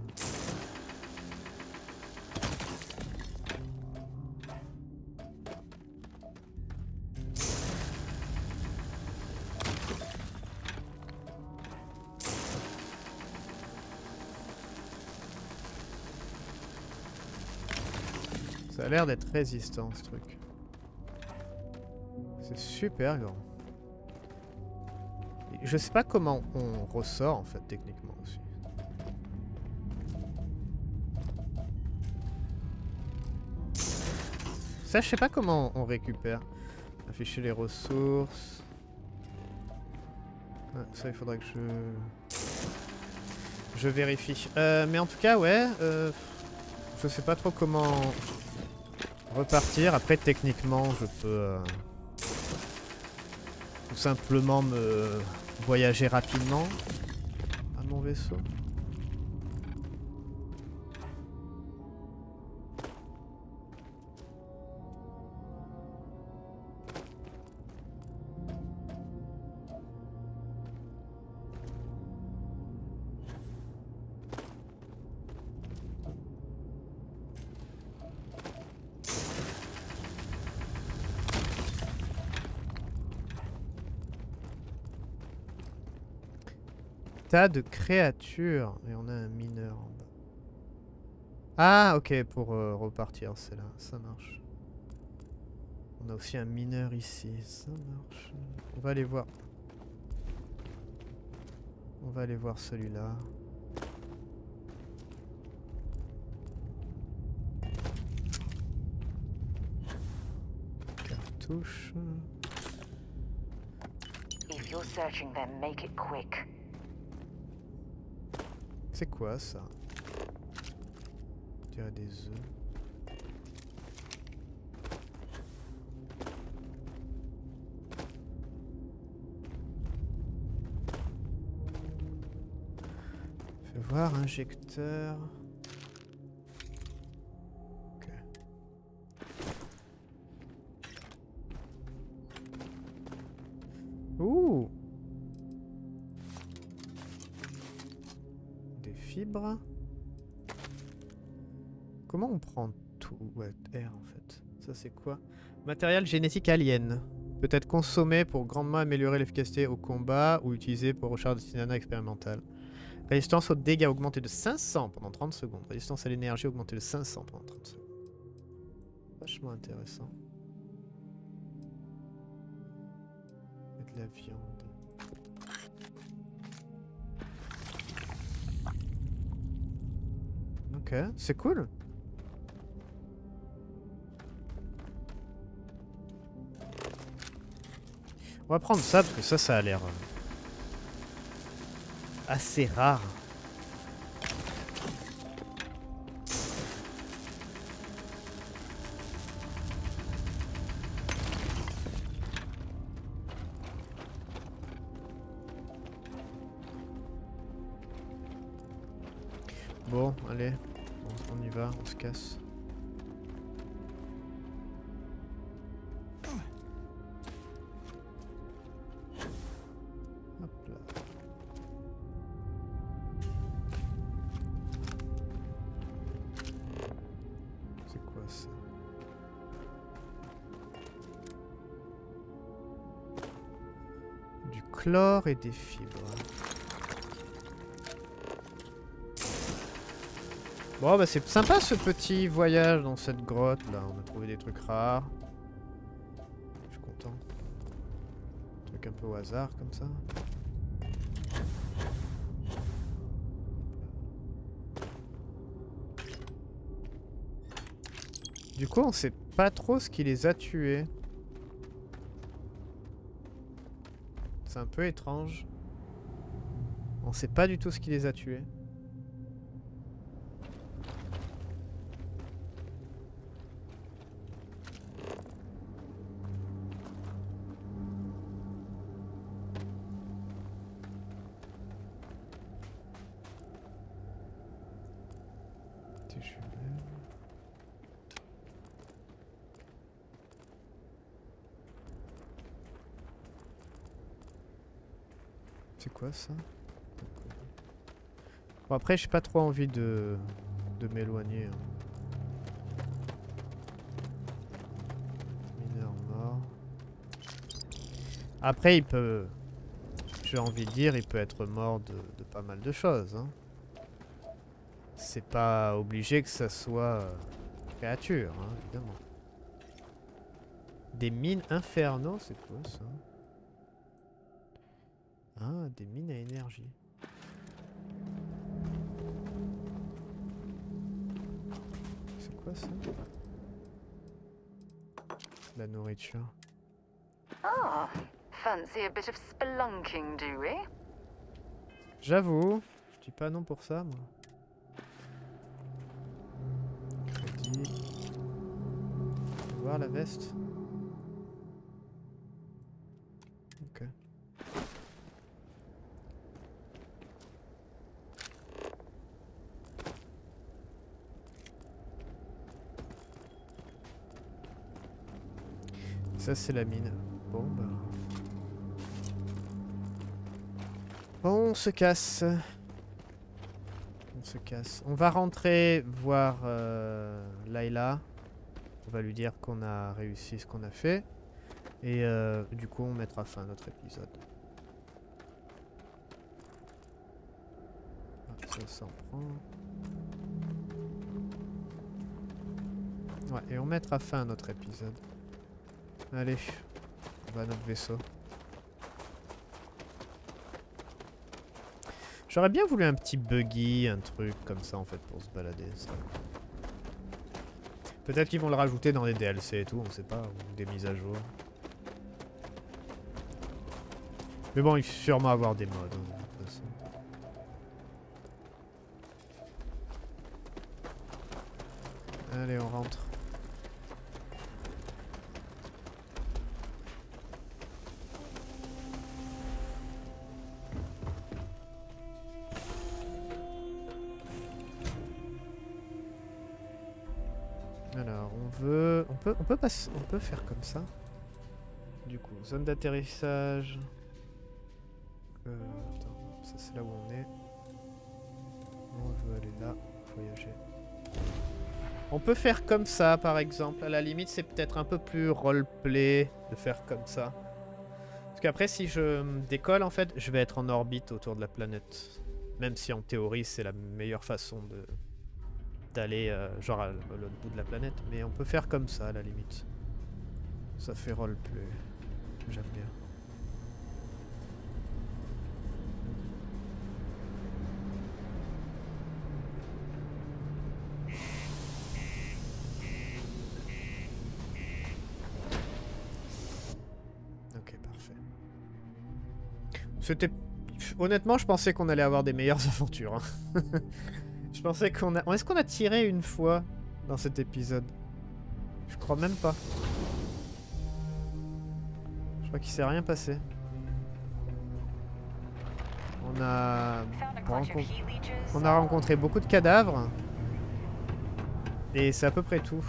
Ça a l'air d'être résistant ce truc. C'est super grand. Je sais pas comment on ressort en fait techniquement aussi. Ça je sais pas comment on récupère. Afficher les ressources. Ouais, ça il faudrait que je vérifie. Mais en tout cas ouais. Je sais pas trop comment... repartir. Après techniquement je peux tout simplement me voyager rapidement à mon vaisseau. tas de créatures. Et on a un mineur en bas. Ah, ok, pour repartir, c'est là. Ça marche. On a aussi un mineur ici. Ça marche. On va aller voir. On va aller voir celui-là. Cartouche. C'est quoi ça? On dirait des œufs. Fais voir, injecteur. Comment on prend tout? Ouais, R en fait. Ça c'est quoi? Matériel génétique alien. Peut être consommé pour grandement améliorer l'efficacité au combat ou utilisé pour recharger des nana expérimentales. Résistance aux dégâts augmentée de 500 pendant 30 secondes. Résistance à l'énergie augmentée de 500 pendant 30 secondes. Vachement intéressant. Et de la viande. Ok, c'est cool. On va prendre ça parce que ça, ça a l'air assez rare. Bon, allez. On y va, on se casse. Hop là. C'est quoi ça? Du chlore et des fibres. Bon bah c'est sympa ce petit voyage dans cette grotte là, on a trouvé des trucs rares. Je suis content. Un truc un peu au hasard comme ça. Du coup on sait pas trop ce qui les a tués. C'est un peu étrange. On sait pas du tout ce qui les a tués. Ça. Bon après j'ai pas trop envie de m'éloigner. Mineur mort. Après il peut, j'ai envie de dire, il peut être mort de pas mal de choses. Hein. C'est pas obligé que ça soit créature, hein, évidemment. Des mines infernaux, c'est quoi ça? Ah, des mines à énergie. C'est quoi ça? La nourriture. Ah, fancy a bit of spelunking, do we? J'avoue, je dis pas non pour ça, moi. Crédit. On va voir la veste. Ça c'est la mine. Bon bah. Bon, on se casse. On se casse. On va rentrer voir Leila. On va lui dire qu'on a réussi ce qu'on a fait. Et du coup on mettra fin à notre épisode. on s'en prend. Ouais, et on mettra fin à notre épisode. Allez, on va à notre vaisseau. J'aurais bien voulu un petit buggy, un truc comme ça en fait pour se balader. Peut-être qu'ils vont le rajouter dans les DLC et tout, on sait pas, ou des mises à jour. Mais bon, il faut sûrement avoir des mods hein, de toute façon. Allez, on rentre. Alors, on veut... On peut passer... On peut faire comme ça. Du coup, zone d'atterrissage... attends, ça c'est là où on est. On veut aller là, voyager. On peut faire comme ça par exemple. À la limite, c'est peut-être un peu plus roleplay de faire comme ça. Parce qu'après, si je décolle, en fait, je vais être en orbite autour de la planète. Même si en théorie, c'est la meilleure façon de... d'aller genre à l'autre bout de la planète. Mais on peut faire comme ça à la limite. Ça fait roleplay. J'aime bien. C'était... Honnêtement, je pensais qu'on allait avoir des meilleures aventures. Hein. Je pensais qu'on a... Est-ce qu'on a tiré une fois dans cet épisode? Je crois même pas. Je crois qu'il s'est rien passé. On a rencontré beaucoup de cadavres. Et c'est à peu près tout.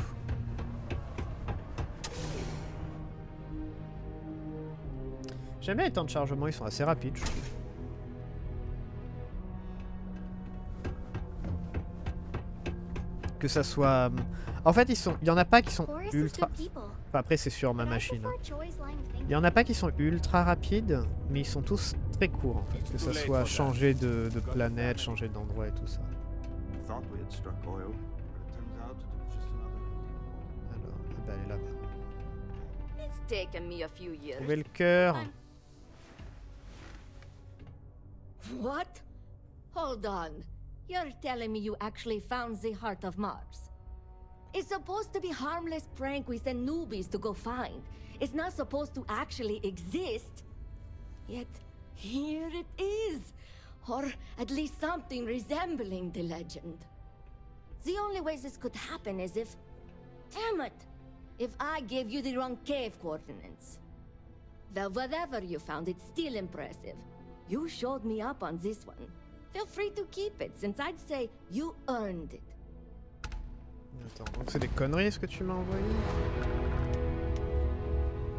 J'aime bien les temps de chargement, ils sont assez rapides, je trouve. Que ça soit... En fait, ils sont... il y en a pas qui sont ultra... Enfin, après, c'est sur ma machine. Il y en a pas qui sont ultra rapides, mais ils sont tous très courts, en fait. Que ça soit changer de planète, changer d'endroit et tout ça. Alors, bah, elle est là-bas. Trouver le cœur. What? Hold on. You're telling me you actually found the Heart of Mars. It's supposed to be harmless prank we send newbies to go find. It's not supposed to actually exist. Yet, here it is. Or at least something resembling the legend. The only way this could happen is if... Damn it! If I gave you the wrong cave coordinates. Well, whatever you found, it's still impressive. You showed me up on this one. Feel free to keep it, since I'd say you earned it. Attends, donc c'est des conneries ce que tu m'as envoyé?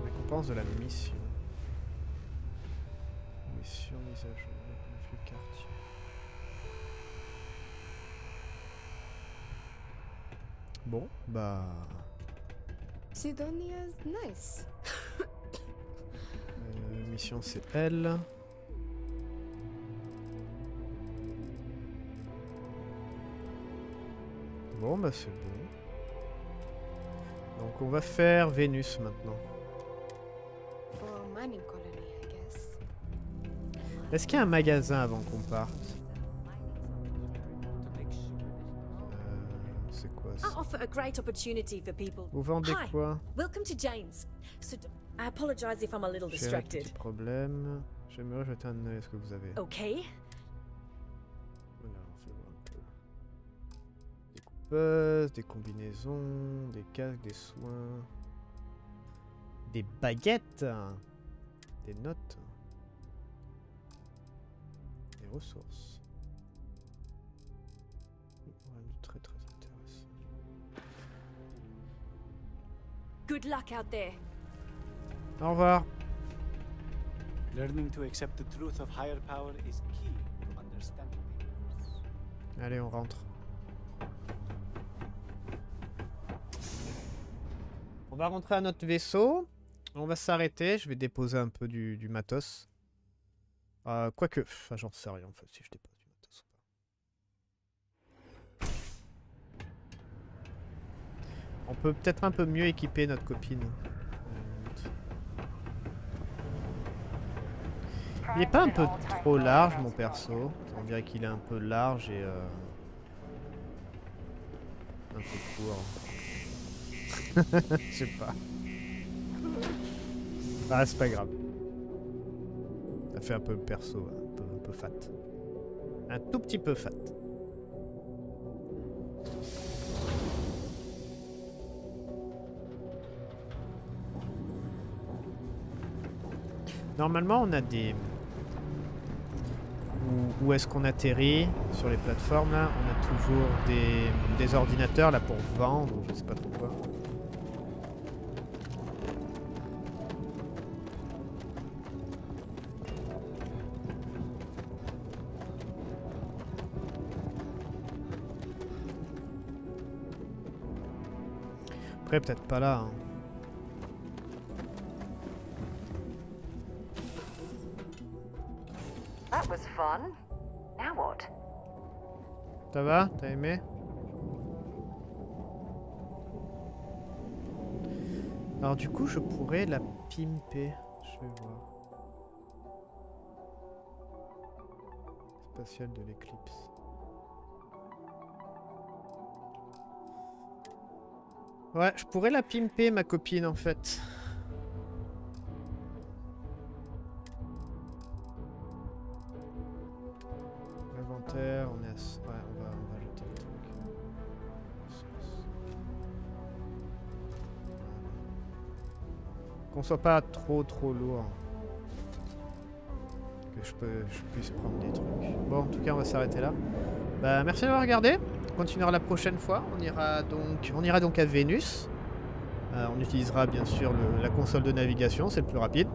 Récompense de la mission. Mission mise à jour, le vieux quartier. Bon, bah... Cydonia's nice. Mission c'est elle. Bon bah c'est bon. Donc on va faire Vénus maintenant. Est-ce qu'il y a un magasin avant qu'on parte? C'est quoi ça? Vous vendez quoi? J'ai un petit problème. J'aimerais jeter un œil à ce que vous avez. Buzz, des combinaisons, des casques, des soins, des baguettes, des notes, des ressources. Très très intéressant. Good luck out there. Au revoir. Learning to accept the truth of higher power is key to understanding. Allez, on rentre. On va rentrer à notre vaisseau, on va s'arrêter, je vais déposer un peu du matos. Quoique, enfin j'en sais rien en fait si je dépose du matos ou pas. On peut peut-être un peu mieux équiper notre copine. Il est pas un peu trop large mon perso? On dirait qu'il est un peu large et un peu court. Je sais pas. Ah c'est pas grave. Ça fait un peu perso, un peu fat. Un tout petit peu fat. Normalement on a des... Où est-ce qu'on atterrit sur les plateformes là? On a toujours des ordinateurs là pour vendre ou je sais pas trop quoi. Après peut-être pas là. Hein. Ça va? T'as aimé? Alors du coup je pourrais la pimper. Je vais voir. Spatial de l'éclipse. Ouais, je pourrais la pimper ma copine en fait. L'inventaire, on est à... Ouais. Qu'on soit pas trop lourd. Que je puisse prendre des trucs. Bon, en tout cas, on va s'arrêter là. Bah, merci d'avoir regardé. On continuera la prochaine fois. On ira donc à Vénus. On utilisera bien sûr la console de navigation, c'est le plus rapide.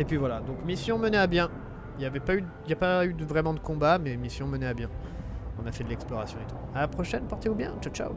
Et puis voilà. Donc mission menée à bien. Il n'y a pas eu vraiment de combat, mais mission menée à bien. On a fait de l'exploration et tout. À la prochaine. Portez-vous bien. Ciao ciao.